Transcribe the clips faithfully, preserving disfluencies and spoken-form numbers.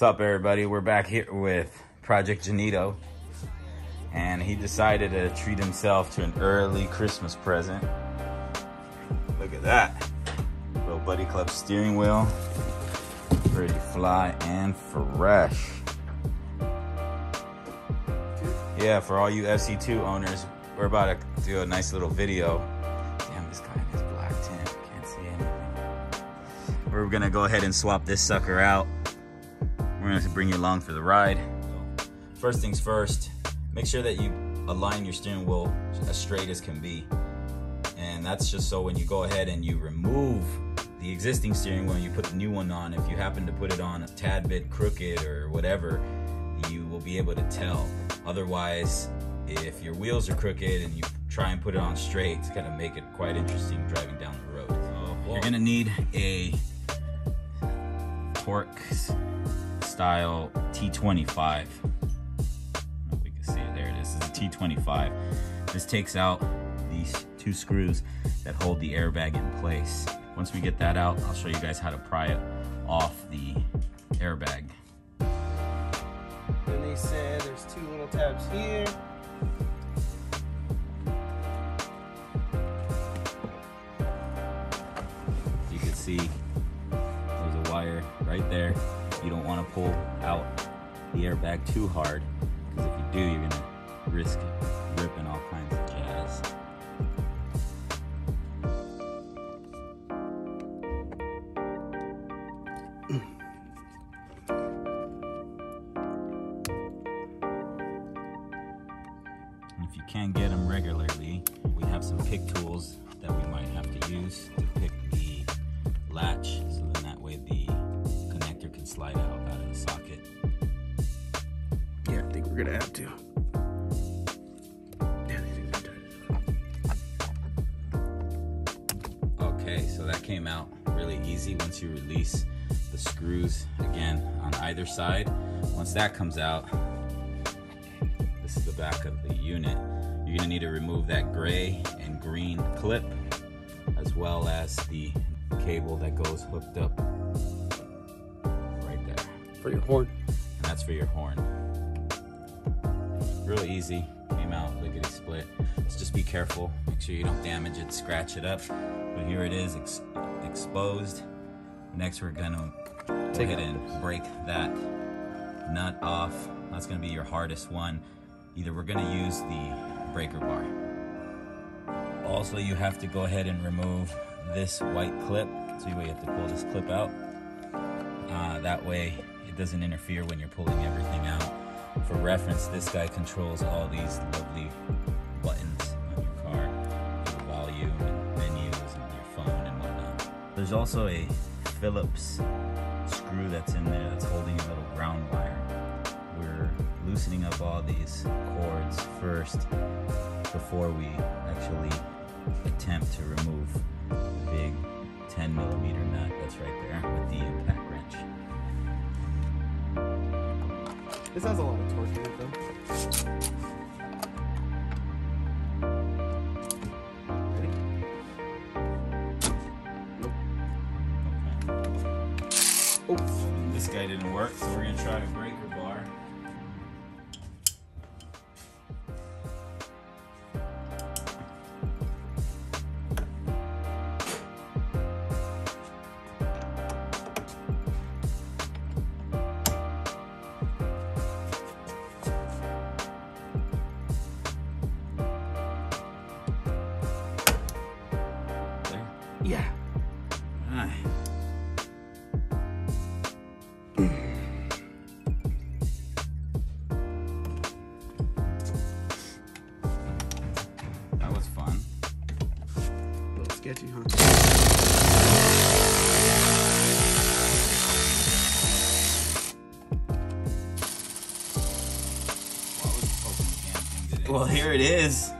What's up, everybody? We're back here with Project Janito, and he decided to treat himself to an early Christmas present. Look at that. Little Buddy Club steering wheel. Pretty fly and fresh. Yeah, for all you F C two owners, we're about to do a nice little video. Damn, this guy in his black tint. Can't see anything. We're gonna go ahead and swap this sucker out. We're gonna bring you along for the ride. First things first, make sure that you align your steering wheel as straight as can be. And that's just so when you go ahead and you remove the existing steering wheel and you put the new one on, if you happen to put it on a tad bit crooked or whatever, you will be able to tell. Otherwise, if your wheels are crooked and you try and put it on straight, it's gonna make it quite interesting driving down the road. So you're gonna need a Torx style T twenty-five. We can see it there. It is. It's a T twenty-five. This takes out these two screws that hold the airbag in place. Once we get that out, I'll show you guys how to pry it off the airbag. Then they said there's two little tabs here. You can see there's a wire right there. You don't want to pull out the airbag too hard, because if you do, you're going to risk ripping all kinds of jazz. And if you can't get them regularly, we have some pick tools that we might have to use to pick the latch, so then that way the slide out out of the socket. Yeah, I think we're gonna have to. Okay, so that came out really easy once you release the screws again on either side. Once that comes out, this is the back of the unit. You're gonna need to remove that gray and green clip, as well as the cable that goes hooked up for your horn. And that's for your horn. Really easy. Came out lickety split. Let's just be careful. Make sure you don't damage it, scratch it up. But here it is, ex exposed. Next, we're gonna take it and break that nut off. That's gonna be your hardest one. Either we're gonna use the breaker bar. Also, you have to go ahead and remove this white clip. So you have to pull this clip out. Uh, that way, doesn't interfere when you're pulling everything out. For reference, this guy controls all these lovely buttons on your car, for volume and menus and your phone and whatnot. There's also a Phillips screw that's in there that's holding a little ground wire. We're loosening up all these cords first before we actually attempt to remove the big ten millimeter nut that's right there with the impact wrench. This has a lot of torque in it, though. Ready? Nope. Okay. Oops. This guy didn't work, so we're gonna try a breaker bar. Yeah. All right. That was fun. A little sketchy, huh? Well, here it is.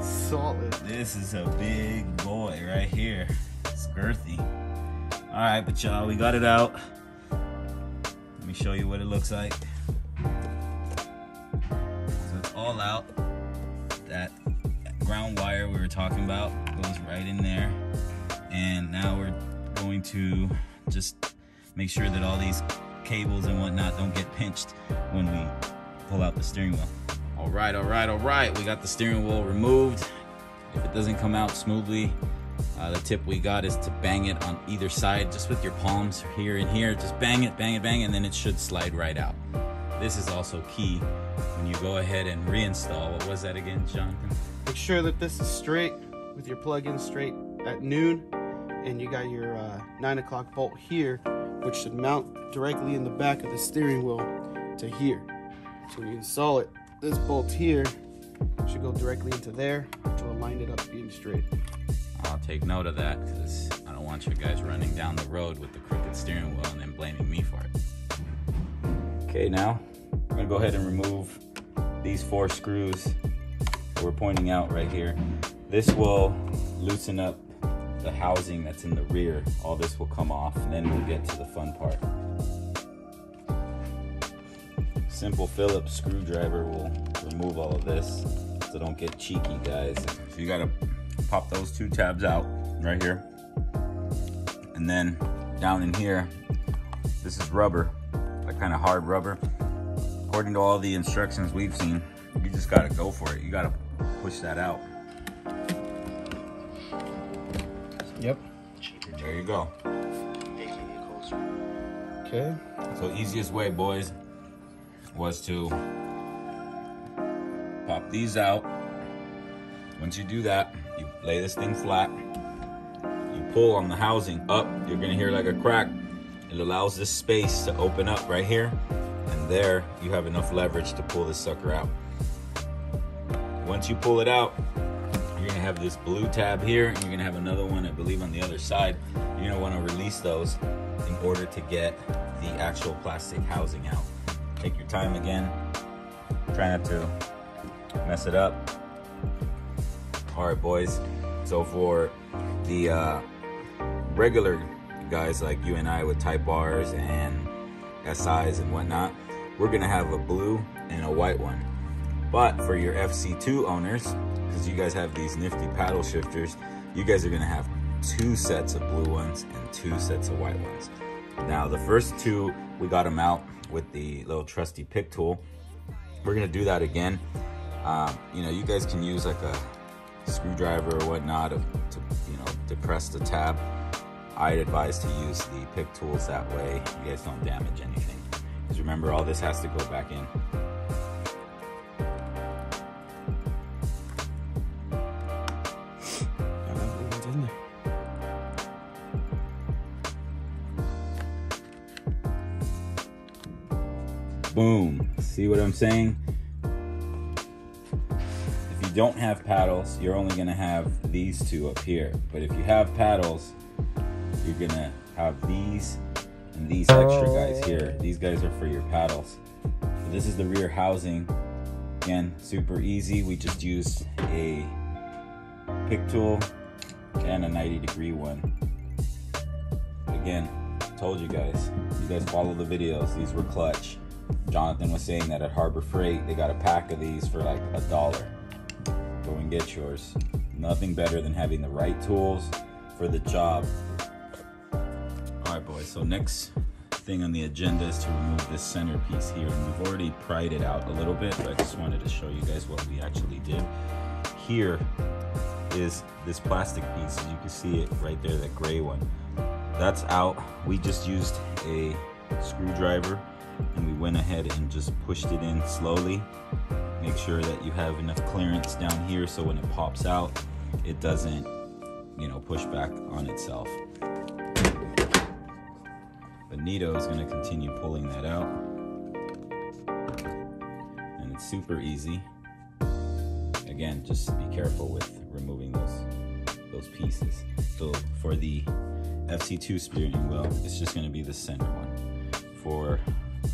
Solid. This is a big boy right here. It's girthy. All right, but y'all, we got it out. Let me show you what it looks like. So it's all out. That ground wire we were talking about goes right in there. And now we're going to just make sure that all these cables and whatnot don't get pinched when we pull out the steering wheel. All right, all right, all right. We got the steering wheel removed. If it doesn't come out smoothly, uh, the tip we got is to bang it on either side, just with your palms here and here. Just bang it, bang it, bang, and then it should slide right out. This is also key when you go ahead and reinstall. What was that again, Jonathan? Make sure that this is straight with your plug-in straight at noon, and you got your uh, nine o'clock bolt here, which should mount directly in the back of the steering wheel to here. So when you install it, this bolt here should go directly into there to align it up being straight. I'll take note of that, because I don't want you guys running down the road with the crooked steering wheel and then blaming me for it. Okay, now I'm gonna go ahead and remove these four screws that we're pointing out right here. This will loosen up the housing that's in the rear. All this will come off, and then we'll get to the fun part. Simple Phillips screwdriver will remove all of this, so don't get cheeky, guys. So you gotta pop those two tabs out right here, and then down in here, this is rubber, like kind of hard rubber. According to all the instructions we've seen, you just gotta go for it. You gotta push that out. Yep. There you go. Okay. So easiest way, boys, was to pop these out. Once you do that, you lay this thing flat. You pull on the housing up. You're gonna hear like a crack. It allows this space to open up right here. And there you have enough leverage to pull this sucker out. Once you pull it out, you're gonna have this blue tab here, and you're gonna have another one, I believe, on the other side. You're gonna want to release those in order to get the actual plastic housing out. Take your time again. Try not to mess it up. All right, boys. So for the uh, regular guys like you and I with Type R's and S I's and whatnot, we're gonna have a blue and a white one. But for your F C two owners, because you guys have these nifty paddle shifters, you guys are gonna have two sets of blue ones and two sets of white ones. Now the first two, we got them out with the little trusty pick tool. We're gonna do that again. Um, you know, you guys can use like a screwdriver or whatnot to, to you know, depress the tab. I'd advise to use the pick tools, that way you guys don't damage anything. Because remember, all this has to go back in. Boom. See what I'm saying? If you don't have paddles, you're only gonna have these two up here. But if you have paddles, you're gonna have these and these extra guys here. These guys are for your paddles. So this is the rear housing. Again, super easy. We just used a pick tool and a ninety degree one. Again, told you guys, you guys follow the videos. These were clutch. Jonathan was saying that at Harbor Freight, they got a pack of these for like a dollar. Go and get yours. Nothing better than having the right tools for the job. All right, boys, so next thing on the agenda is to remove this center piece here. And we've already pried it out a little bit, but I just wanted to show you guys what we actually did. Here is this plastic piece. You can see it right there, that gray one. That's out. We just used a screwdriver, and we went ahead and just pushed it in slowly. Make sure that you have enough clearance down here so when it pops out, it doesn't, you know, push back on itself. Benito is gonna continue pulling that out. And it's super easy. Again, just be careful with removing those, those pieces. So for the F C two steering wheel, it's just gonna be the center one. For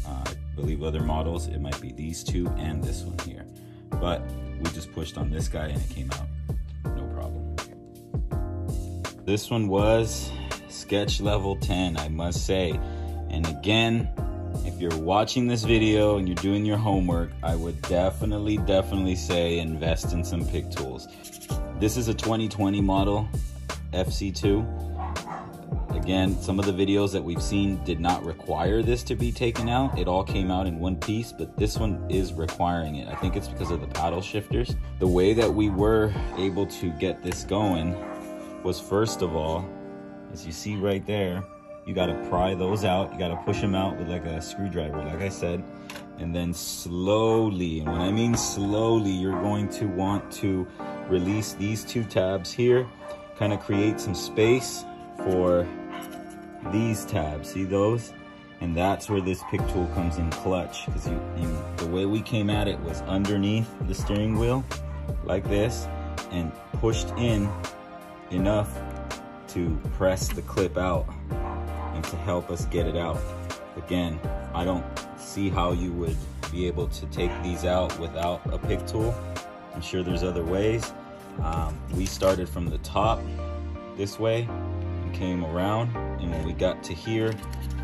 uh, I believe other models, it might be these two and this one here, but we just pushed on this guy and it came out no problem. This one was sketch level ten, I must say. And again, if you're watching this video and you're doing your homework, I would definitely definitely say invest in some pick tools. This is a twenty twenty model F C two. Again, some of the videos that we've seen did not require this to be taken out. It all came out in one piece, but this one is requiring it. I think it's because of the paddle shifters. The way that we were able to get this going was, first of all, as you see right there, you gotta pry those out. You gotta push them out with like a screwdriver, like I said. And then slowly, and when I mean slowly, you're going to want to release these two tabs here, kind of create some space for these tabs, see those? And that's where this pick tool comes in clutch, because you, you, the way we came at it was underneath the steering wheel, like this, and pushed in enough to press the clip out and to help us get it out. Again, I don't see how you would be able to take these out without a pick tool. I'm sure there's other ways. Um, we started from the top this way, came around, and when we got to here,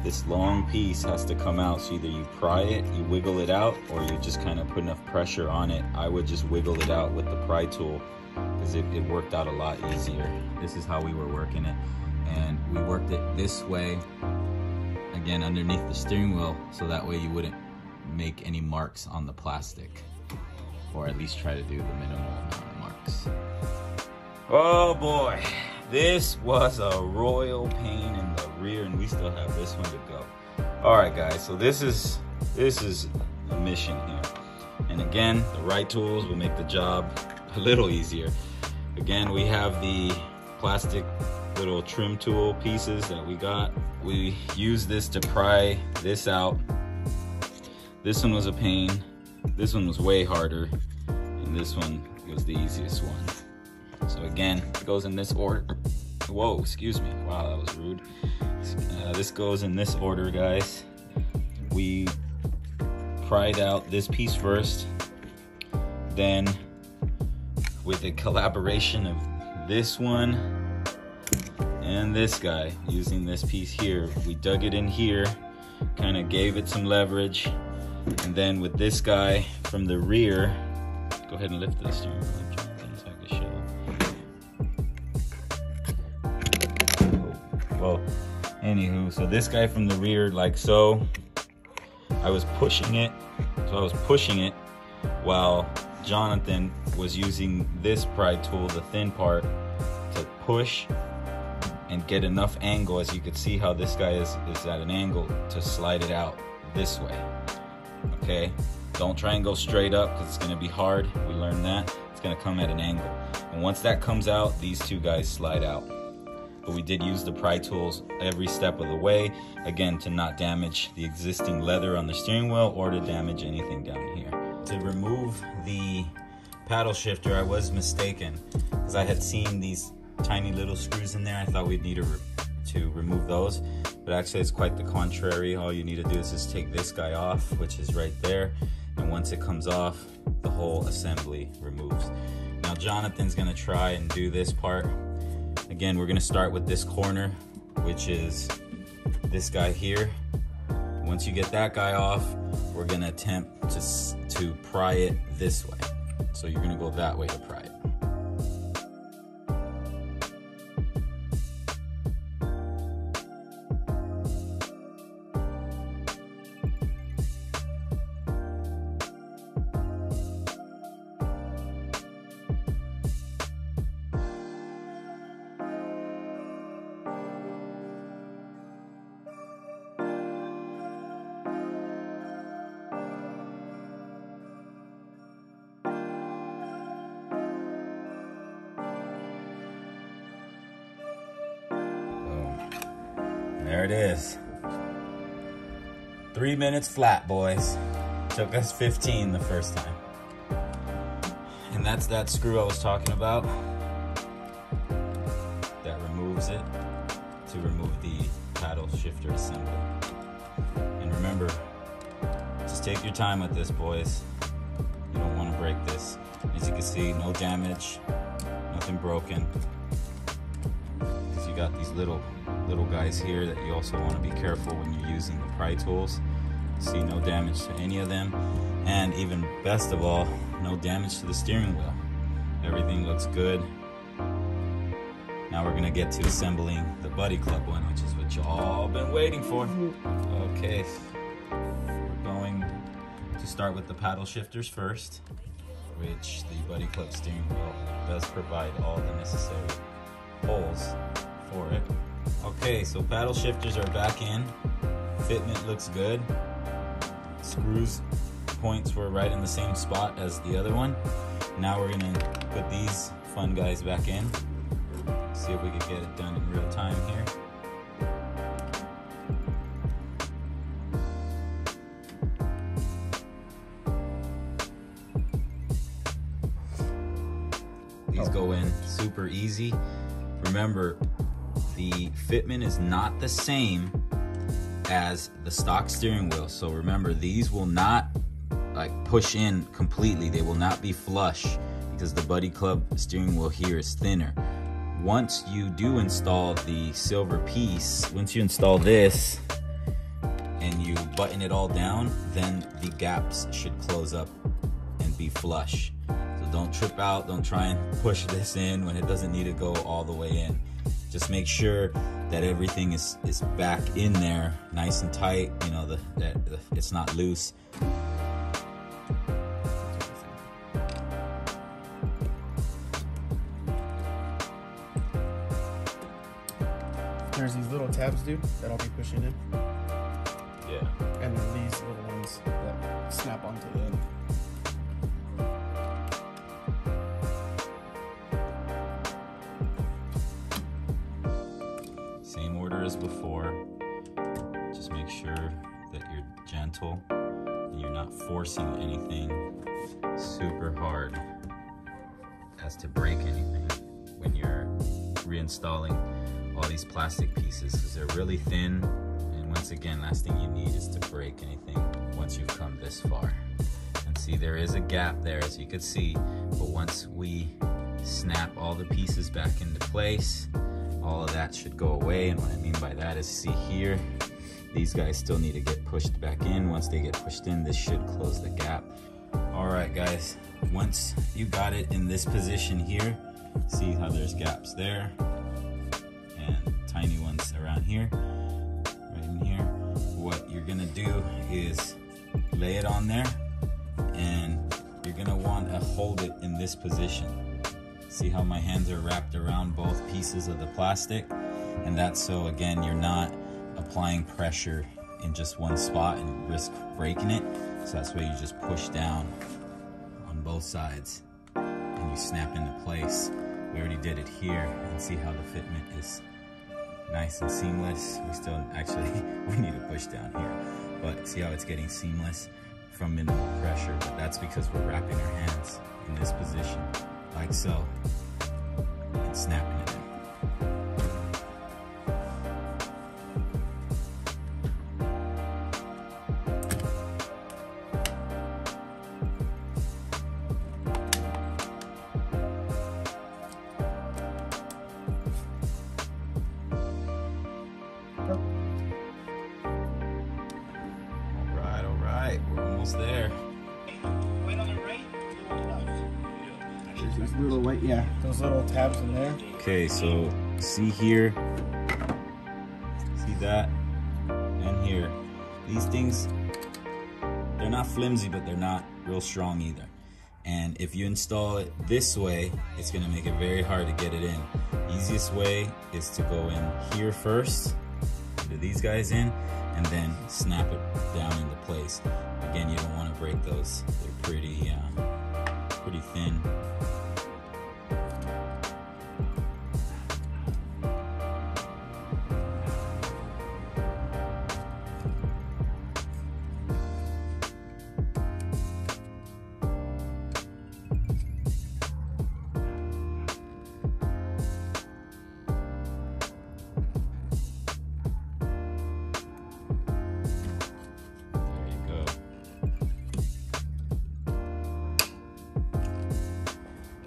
this long piece has to come out. So either you pry it, you wiggle it out, or you just kind of put enough pressure on it. I would just wiggle it out with the pry tool, because it, it worked out a lot easier. This is how we were working it, and we worked it this way, again underneath the steering wheel, so that way you wouldn't make any marks on the plastic, or at least try to do the minimal amount of marks. Oh boy! This was a royal pain in the rear, and we still have this one to go. All right, guys, so this is this is a mission here. And again, the right tools will make the job a little easier. Again, we have the plastic little trim tool pieces that we got. We use this to pry this out. This one was a pain. This one was way harder. And this one was the easiest one. So again, it goes in this order. Whoa, excuse me. Wow, that was rude. Uh, this goes in this order, guys. We pried out this piece first. Then, with the collaboration of this one and this guy, using this piece here, we dug it in here, kind of gave it some leverage. And then with this guy from the rear, go ahead and lift this steering wheel. Well, anywho, so this guy from the rear, like so, I was pushing it, so I was pushing it while Jonathan was using this pry tool, the thin part, to push and get enough angle, as you could see how this guy is, is at an angle, to slide it out this way, okay? Don't try and go straight up, because it's gonna be hard, we learned that. It's gonna come at an angle. And once that comes out, these two guys slide out. But we did use the pry tools every step of the way, again, to not damage the existing leather on the steering wheel or to damage anything down here. To remove the paddle shifter, I was mistaken, because I had seen these tiny little screws in there. I thought we'd need to, re to remove those, but actually it's quite the contrary. All you need to do is just take this guy off, which is right there, and once it comes off, the whole assembly removes. Now Jonathan's gonna try and do this part. Again, we're gonna start with this corner, which is this guy here. Once you get that guy off, we're gonna attempt to, to pry it this way. So you're gonna go that way to pry it. There it is. Three minutes flat, boys. Took us fifteen the first time. And that's that screw I was talking about. That removes it to remove the paddle shifter assembly. And remember, just take your time with this, boys. You don't want to break this. As you can see, no damage, nothing broken. Because you got these little little guys here that you also want to be careful when you're using the pry tools. See no damage to any of them, and even best of all, no damage to the steering wheel. Everything looks good. Now we're going to get to assembling the Buddy Club one, which is what y'all been waiting for. Okay, we're going to start with the paddle shifters first, which the Buddy Club steering wheel does provide all the necessary holes for it. Okay, so paddle shifters are back in. Fitment looks good. Screws points were right in the same spot as the other one. Now we're gonna put these fun guys back in. See if we can get it done in real time here. These go in super easy. Remember, the fitment is not the same as the stock steering wheel. So remember, these will not like push in completely. They will not be flush because the Buddy Club steering wheel here is thinner. Once you do install the silver piece, once you install this and you button it all down, then the gaps should close up and be flush. So don't trip out, don't try and push this in when it doesn't need to go all the way in. Just make sure that everything is, is back in there, nice and tight, you know, the, that the, it's not loose. There's these little tabs, dude, that I'll be pushing in. Yeah. And then these little ones that snap onto the end. Same order as before. Just make sure that you're gentle and you're not forcing anything super hard as to break anything when you're reinstalling all these plastic pieces, because they're really thin, and once again, last thing you need is to break anything once you've come this far. And see, there is a gap there, as you can see, but once we snap all the pieces back into place, all of that should go away. And what I mean by that is, see here, these guys still need to get pushed back in. Once they get pushed in, this should close the gap. All right, guys, once you got it in this position here, see how there's gaps there and tiny ones around here, right in here. What you're gonna do is lay it on there, and you're gonna want to hold it in this position. See how my hands are wrapped around both pieces of the plastic? And that's so, again, you're not applying pressure in just one spot and risk breaking it. So that's why you just push down on both sides and you snap into place. We already did it here, and see how the fitment is nice and seamless. We still, actually, we need to push down here, but see how it's getting seamless from minimal pressure. But that's because we're wrapping our hands in this position, like so, and snapping it in. All right, all right, we're almost there. Wait on the right. Those little white, yeah, those little tabs in there. Okay, so see here, see that, and here. These things, they're not flimsy, but they're not real strong either. And if you install it this way, it's gonna make it very hard to get it in. Easiest way is to go in here first, into these guys in, and then snap it down into place. Again, you don't wanna break those. They're pretty, uh, pretty thin.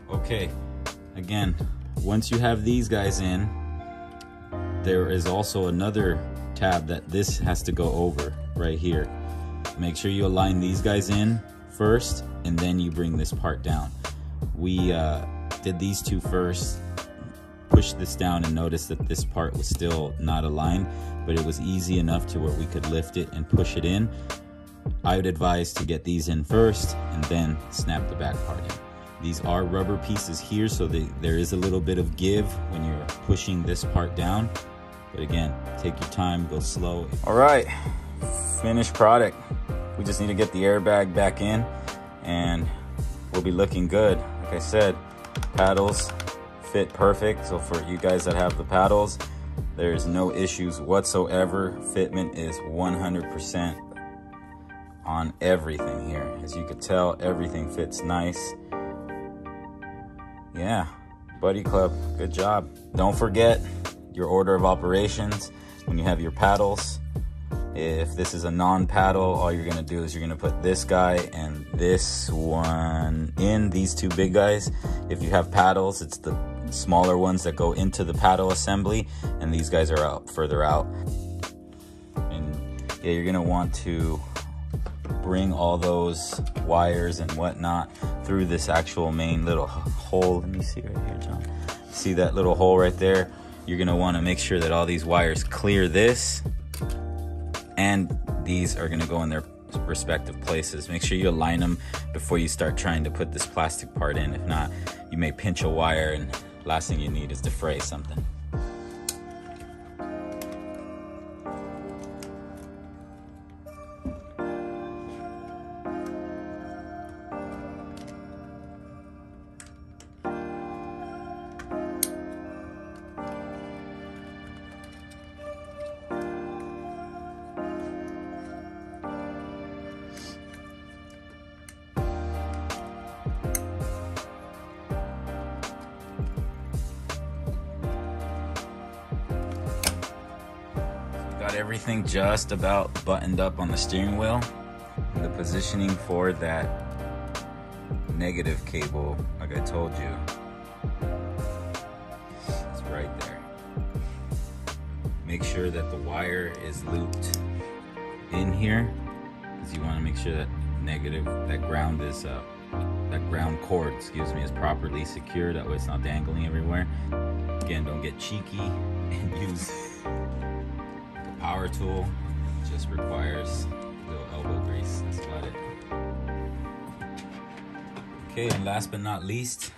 Okay, again, once you have these guys in, there is also another tab that this has to go over right here. Make sure you align these guys in first, and then you bring this part down. We uh, did these two first, pushed this down and noticed that this part was still not aligned, but it was easy enough to where we could lift it and push it in. I would advise to get these in first and then snap the back part in. These are rubber pieces here, so they, there is a little bit of give when you're pushing this part down. But again, take your time, go slow. All right, finished product. We just need to get the airbag back in and we'll be looking good. Like I said, paddles fit perfect. So for you guys that have the paddles, there's no issues whatsoever. Fitment is one hundred percent. On everything here. As you could tell, everything fits nice. Yeah, Buddy Club, good job. Don't forget your order of operations when you have your paddles. If this is a non-paddle, all you're gonna do is you're gonna put this guy and this one in, these two big guys. If you have paddles, it's the smaller ones that go into the paddle assembly, and these guys are out further out. And yeah, you're gonna want to bring all those wires and whatnot through this actual main little hole. Let me see right here, John. See that little hole right there? You're gonna wanna make sure that all these wires clear this, and these are gonna go in their respective places. Make sure you align them before you start trying to put this plastic part in. If not, you may pinch a wire, and last thing you need is to fray something. Got everything just about buttoned up on the steering wheel. The positioning for that negative cable, like I told you, it's right there. Make sure that the wire is looped in here, because you want to make sure that negative, that ground is up, that ground cord, excuse me, is properly secured. That way it's not dangling everywhere. Again, don't get cheeky and use power tool. It just requires a little elbow grease. That's about it. Okay, and last but not least,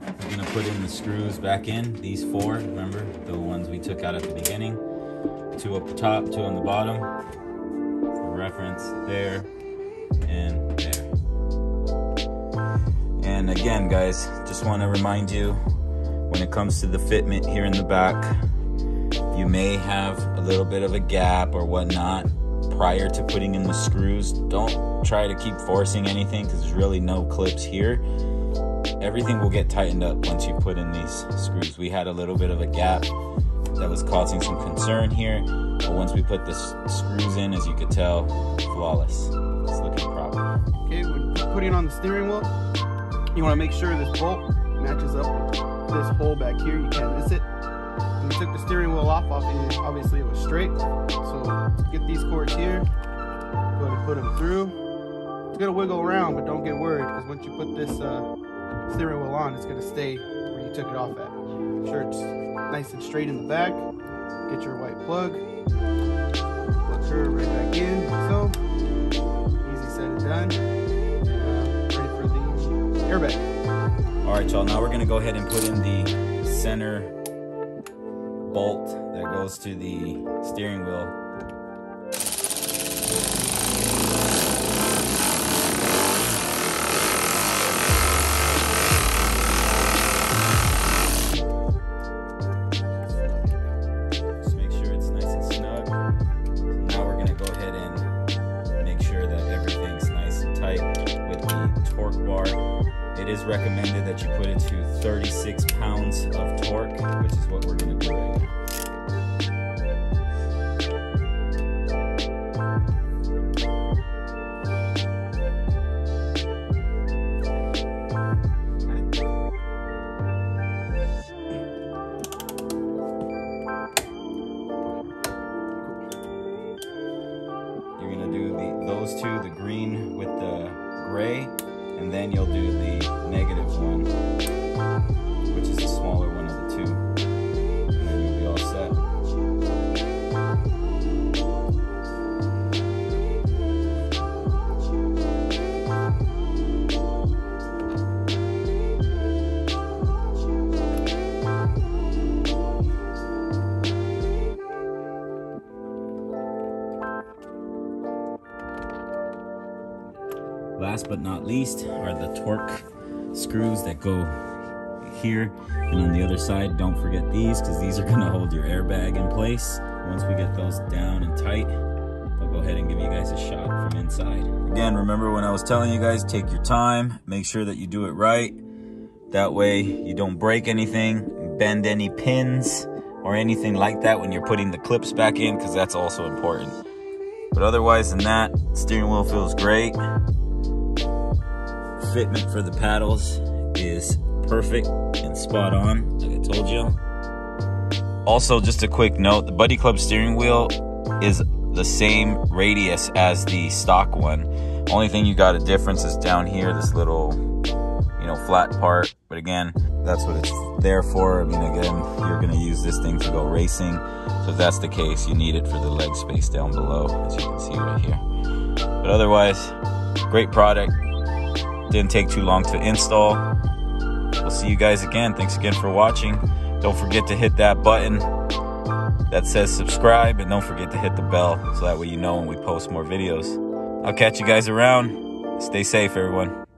we're gonna put in the screws back in. These four, remember, the ones we took out at the beginning. Two up the top, two on the bottom. For reference, there and there. And again, guys, just wanna remind you, when it comes to the fitment here in the back, you may have a little bit of a gap or whatnot prior to putting in the screws. Don't try to keep forcing anything, because there's really no clips here. Everything will get tightened up once you put in these screws. We had a little bit of a gap that was causing some concern here, but once we put the screws in, as you could tell, flawless. It's looking proper. Okay, when putting on the steering wheel, you want to make sure this bolt matches up this hole back here. You can't miss it. When we took the steering wheel off, obviously it was straight. So get these cords here, go ahead and put them through. It's gonna wiggle around, but don't get worried, because once you put this uh, steering wheel on, it's gonna stay where you took it off at. Make sure it's nice and straight in the back. Get your white plug, plug her right back in. So easy said and done. And, uh, ready for the airbag. All right, y'all. Now we're gonna go ahead and put in the center bolt that goes to the steering wheel. Just make sure it's nice and snug. Now we're going to go ahead and make sure that everything's nice and tight with the torque bar. It is recommended that you put it to thirty-six pounds of torque, which is what we're going to do right now. Then you'll do the negative one, which is the smaller one of the two. last but not least are the Torx screws that go here and on the other side. Don't forget these, because these are going to hold your airbag in place. Once we get those down and tight, I'll go ahead and give you guys a shot from inside. Again, remember when I was telling you guys, take your time, make sure that you do it right. That way you don't break anything, bend any pins or anything like that when you're putting the clips back in, because that's also important. But otherwise than that, steering wheel feels great. Fitment for the paddles is perfect and spot on, like I told you. Also, just a quick note, the Buddy Club steering wheel is the same radius as the stock one. Only thing you got a difference is down here, this little, you know, flat part. But again, that's what it's there for. I mean, again, you're gonna use this thing to go racing. So if that's the case, you need it for the leg space down below, as you can see right here. But otherwise, great product. Didn't take too long to install. We'll see you guys again. Thanks again for watching. Don't forget to hit that button that says subscribe, and don't forget to hit the bell so that way you know when we post more videos. I'll catch you guys around. Stay safe, everyone.